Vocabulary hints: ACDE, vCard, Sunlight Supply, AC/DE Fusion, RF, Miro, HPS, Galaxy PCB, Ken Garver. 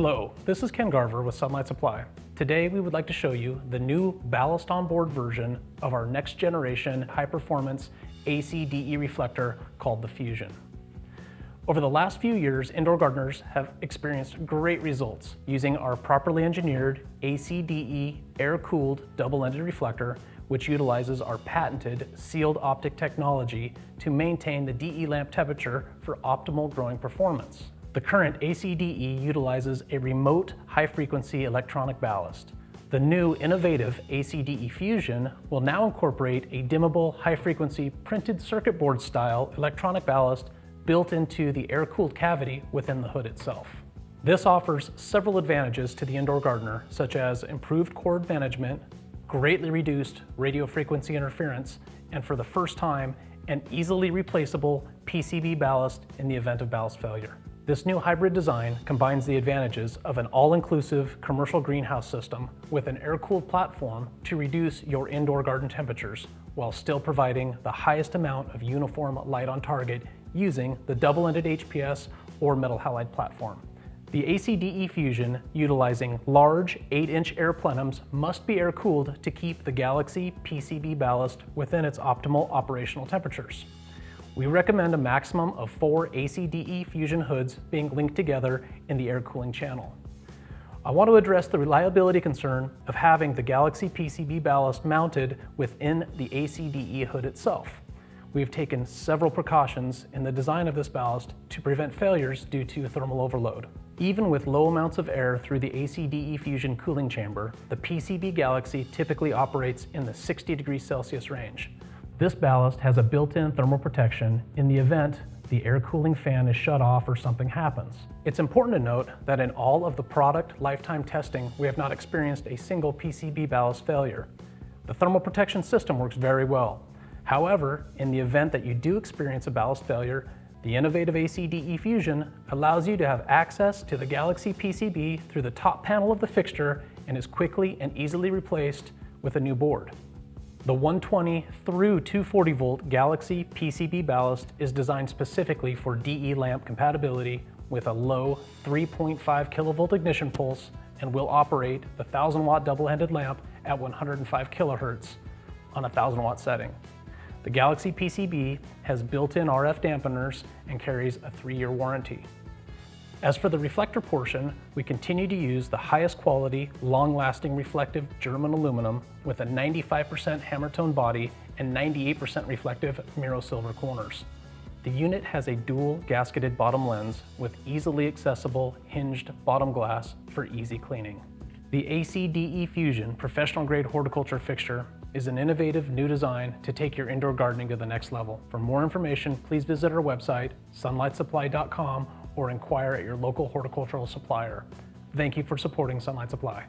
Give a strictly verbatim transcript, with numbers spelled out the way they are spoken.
Hello, this is Ken Garver with Sunlight Supply. Today we would like to show you the new ballast on board version of our next generation high performance A C D E reflector called the Fusion. Over the last few years, indoor gardeners have experienced great results using our properly engineered A C D E air-cooled double-ended reflector, which utilizes our patented sealed optic technology to maintain the D E lamp temperature for optimal growing performance. The current A C D E utilizes a remote high-frequency electronic ballast. The new innovative A C D E Fusion will now incorporate a dimmable high-frequency printed circuit board style electronic ballast built into the air-cooled cavity within the hood itself. This offers several advantages to the indoor gardener, such as improved cord management, greatly reduced radio frequency interference, and for the first time, an easily replaceable P C B ballast in the event of ballast failure. This new hybrid design combines the advantages of an all-inclusive commercial greenhouse system with an air-cooled platform to reduce your indoor garden temperatures while still providing the highest amount of uniform light on target using the double-ended H P S or metal halide platform. The A C D E Fusion, utilizing large eight inch air plenums, must be air-cooled to keep the Galaxy P C B ballast within its optimal operational temperatures. We recommend a maximum of four A C D E Fusion hoods being linked together in the air cooling channel. I want to address the reliability concern of having the Galaxy P C B ballast mounted within the A C D E hood itself. We have taken several precautions in the design of this ballast to prevent failures due to thermal overload. Even with low amounts of air through the A C D E Fusion cooling chamber, the P C B Galaxy typically operates in the sixty degrees Celsius range. This ballast has a built-in thermal protection in the event the air cooling fan is shut off or something happens. It's important to note that in all of the product lifetime testing, we have not experienced a single P C B ballast failure. The thermal protection system works very well. However, in the event that you do experience a ballast failure, the innovative A C D E Fusion allows you to have access to the Galaxy P C B through the top panel of the fixture and is quickly and easily replaced with a new board. The one twenty through two forty volt Galaxy P C B ballast is designed specifically for D E lamp compatibility with a low three point five kilovolt ignition pulse and will operate the one thousand watt double-ended lamp at one hundred five kilohertz on a one thousand watt setting. The Galaxy P C B has built-in R F dampeners and carries a three year warranty. As for the reflector portion, we continue to use the highest quality, long-lasting reflective German aluminum with a ninety-five percent hammer tone body and ninety-eight percent reflective Miro silver corners. The unit has a dual gasketed bottom lens with easily accessible hinged bottom glass for easy cleaning. The A C D E Fusion professional grade horticulture fixture is an innovative new design to take your indoor gardening to the next level. For more information, please visit our website, sunlight supply dot com, or inquire at your local horticultural supplier. Thank you for supporting Sunlight Supply.